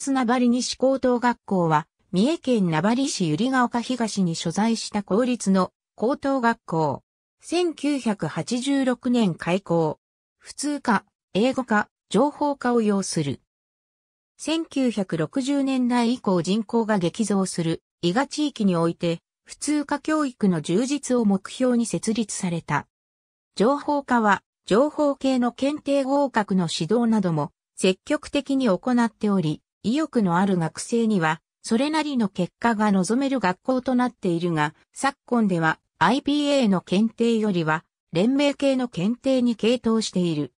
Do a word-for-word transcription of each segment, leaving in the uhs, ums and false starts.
立名張西高等学校は、三重県名張市百合ヶ丘東に所在した公立の高等学校。せんきゅうひゃくはちじゅうろくねん開校。普通科、英語科、情報科を要する。せんきゅうひゃくろくじゅうねんだい以降人口が激増する伊賀地域において、普通科教育の充実を目標に設立された。情報科は、情報系の検定合格の指導なども積極的に行っており、意欲のある学生には、それなりの結果が望める学校となっているが、昨今では アイピーエー の検定よりは連盟系の検定に傾倒している。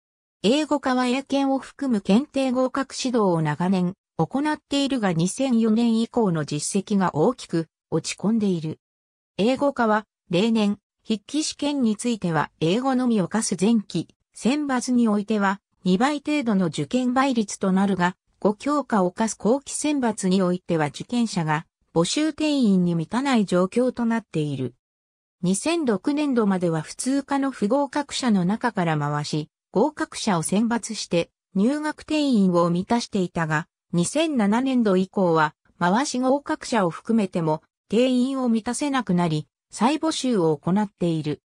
英語科はA研を含む検定合格指導を長年行っているがにせんよねん以降の実績が大きく落ち込んでいる。英語科は例年筆記試験については英語のみを課す前期選抜においてはにばい程度の受験倍率となるが、ご教科を課す後期選抜においては受験者が募集定員に満たない状況となっている。にせんろくねんどまでは普通科の不合格者の中から回し、合格者を選抜して入学定員を満たしていたが、にせんななねんど以降は回し合格者を含めても定員を満たせなくなり、再募集を行っている。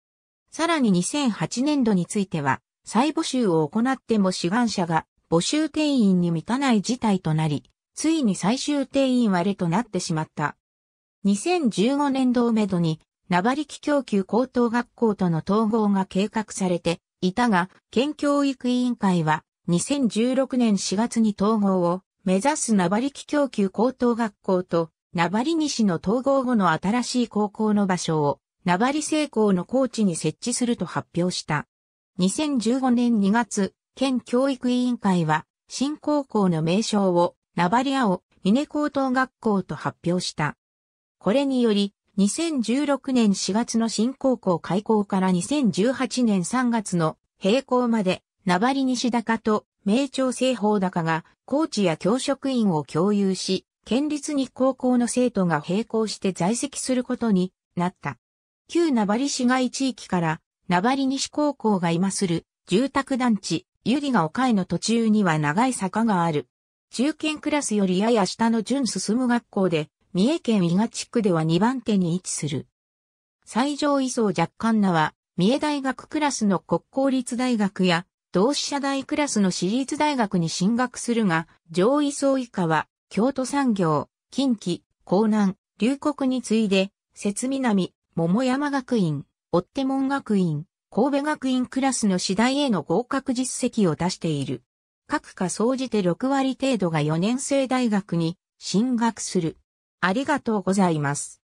さらににせんはちねんどについては、再募集を行っても志願者が募集定員に満たない事態となり、ついに最終定員割れとなってしまった。にせんじゅうごねんどをめどに、名張木橋丘高等学校との統合が計画されていたが、県教育委員会はにせんじゅうろくねんしがつに統合を目指す名張木橋丘高等学校と名張西の統合後の新しい高校の場所を名張製鋼の校地に設置すると発表した。にせんじゅうごねんにがつ、県教育委員会は、新高校の名称を、名張青、峰高等学校と発表した。これにより、にせんじゅうろくねんしがつの新高校開校からにせんじゅうはちねんさんがつの閉校まで、名張西高と名張製鋼高が、校地や教職員を共有し、県立に高校の生徒が並行して在籍することになった。旧名張市街地域から、名張西高校が今する、住宅団地。百合ヶ丘への途中には長い坂がある。中堅クラスよりやや下の準進む学校で、三重県伊賀地区ではにばんてに位置する。最上位層若干なは、三重大学クラスの国公立大学や、同志社大クラスの私立大学に進学するが、上位層以下は、京都産業、近畿、江南、龍谷に次いで、摂南、桃山学院、追手門学院、神戸学院クラスの次第への合格実績を出している。各科総じてろくわり程度がよねんせい大学に進学する。ありがとうございます。